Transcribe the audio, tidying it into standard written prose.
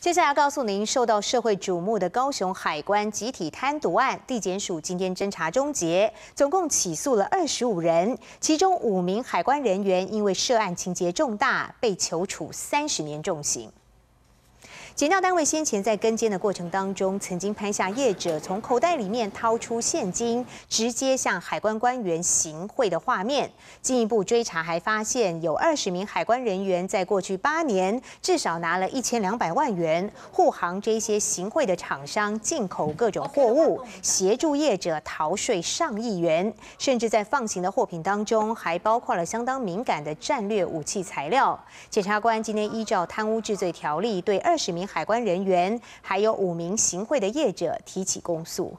接下来告诉您，受到社会瞩目的高雄海关集体贪渎案，地检署今天侦查终结，总共起诉了25人，其中5名海关人员因为涉案情节重大，被求处30年重刑。 检调单位先前在跟监的过程当中，曾经拍下业者从口袋里面掏出现金，直接向海关官员行贿的画面。进一步追查，还发现有20名海关人员在过去8年至少拿了1200万元，护航这些行贿的厂商进口各种货物，协助业者逃税上亿元。甚至在放行的货品当中，还包括了相当敏感的战略武器材料。检察官今天依照贪污治罪条例，对20名。 海关人员还有5名行贿的业者提起公诉。